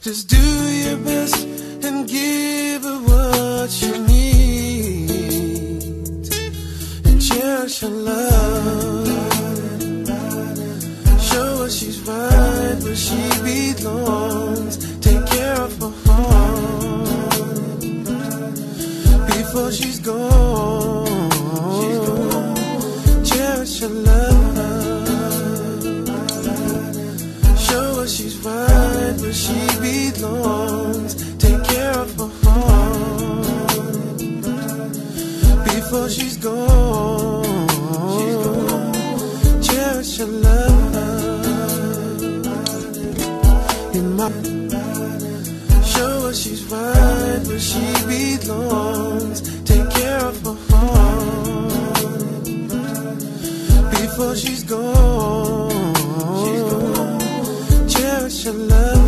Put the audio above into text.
Just do your best and give her what you need, and cherish her love. Show her she's right where she belongs. Take care of her heart before she's gone. Cherish her love. Show her she's right where she belongs. Take care of her heart before she's gone. Cherish her love in my. Show her she's right where she belongs. Take care of her heart before she's gone. Cherish her love.